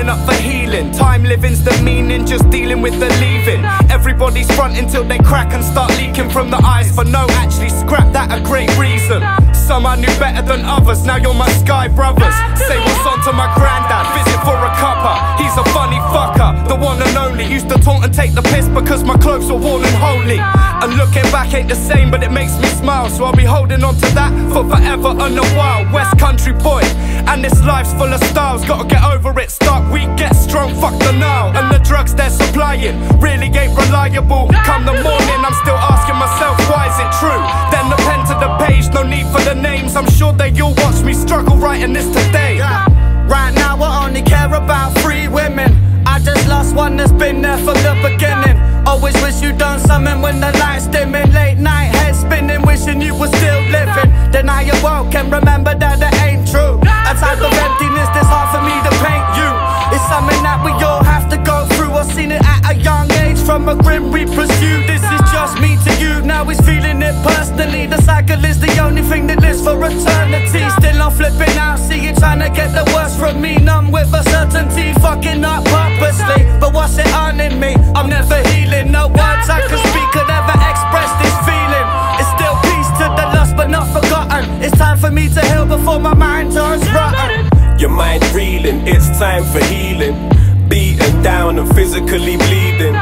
signing up for healing. Time living's the meaning, just dealing with the leaving. Everybody's fronting till they crack and start leaking from the eyes. But no, actually, scrap that, a great reason. Some I knew better than others, now you're my sky brothers. Say what's on to my granddad, visit for a cuppa. He's a funny fucker, the one and only. Used to taunt and take the piss because my clothes were worn and holy. And looking back ain't the same, but it makes me smile. So I'll be holding on to that for forever and a while. West Country boy, and this life's full of styles. Gotta get over it, start weak, get strong, fuck the now. And the drugs they're supplying really ain't reliable. Come the morning, I'm still asking myself, why is it true? Then the pen to the page, no need for the names. I'm sure that you'll watch me struggle writing this today. Right now I only care about free women. I just lost one that's been there from the beginning. Always wish you'd done something when the lights dimming. Late night head spinning, wishing you were still living. Deny your world, can remember that it ain't true. A type of emptiness that's hard for me to paint you. It's something that we all have to go through. I've seen it at a young age, from a grim we pursue. This is just me to you, now he's feeling it personally. The cycle is the only thing that lives for eternity. Still I'm flipping out, see you trying to get the worst from me. Numb with uncertainty, fucking up purposely. But what's it earning me? I'm never healing, no words I could speak could ever express this feeling. It's still peace to the lost but not forgotten. It's time for me to heal before my mind turns rotten. Your mind reeling, it's time for healing. Beaten down and physically bleeding.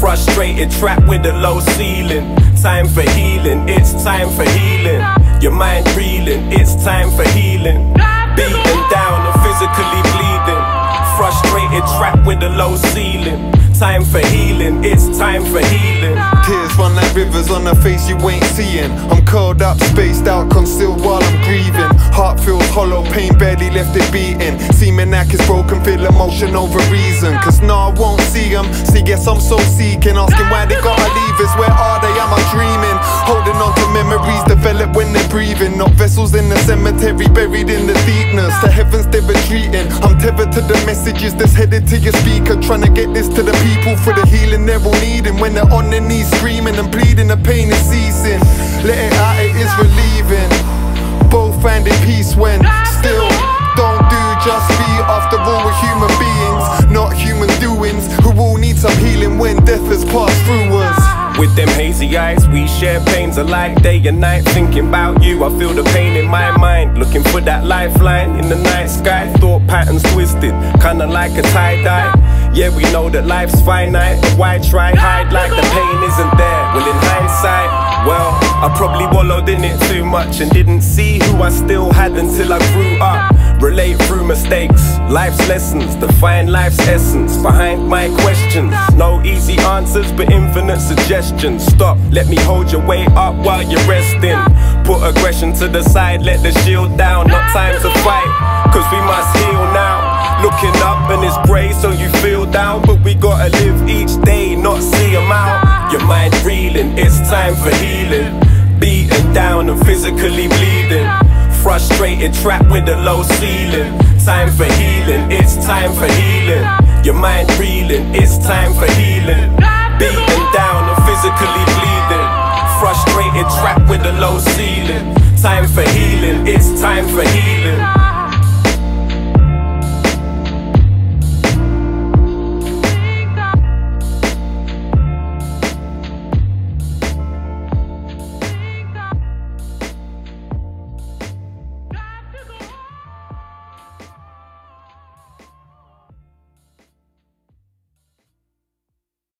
Frustrated, trapped with a low ceiling. Time for healing, it's time for healing. Your mind reeling, it's time for healing. Beaten down and physically bleeding. Frustrated, trapped with a low ceiling. Time for healing, it's time for healing. Tears run like rivers on a face you ain't seeing. I'm curled up, spaced out, concealed while I'm grieving. Heart feels hollow, pain barely left it beating. Seeming like it's broken, feel emotion over reason. Cause now I won't see them, see yes I'm so seeking. Asking why they gotta leave us, where are they, am I dreaming? Holding on to memories develop when they're breathing. Not vessels in the cemetery, buried in the deepness. The heavens they're retreating. I'm tethered to the messages that's headed to your speaker. Trying to get this to the people for the healing they're all needing. When they're on their knees screaming and bleeding, the pain is ceasing. Let it out, it is relieving. Both finding peace when still don't do, just be. After all we're human beings, not human doings, who all need some healing when death has passed through us. With them hazy eyes, we share pains alike. Day and night, thinking about you, I feel the pain in my mind. Looking for that lifeline in the night sky. Thought patterns twisted, kinda like a tie-dye. Yeah, we know that life's finite, but why try? Hide like the pain isn't there. Well, in hindsight, well, I probably wallowed in it too much and didn't see who I still had until I grew up. Relate through mistakes, life's lessons, define life's essence. Behind my questions, no easy answers, but infinite suggestions. Stop, let me hold your weight up while you're resting. Put aggression to the side, let the shield down. Not time to fight, cause we must heal now. Looking up and it's grey so you feel down. But we gotta live each day, not see 'em out. Your mind reeling, it's time for healing. Beaten down and physically bleeding. Frustrated, trapped with a low ceiling. Time for healing, it's time for healing. Your mind reeling, it's time for healing. Beaten down and physically bleeding. Frustrated, trapped with a low ceiling. Time for healing, it's time for healing.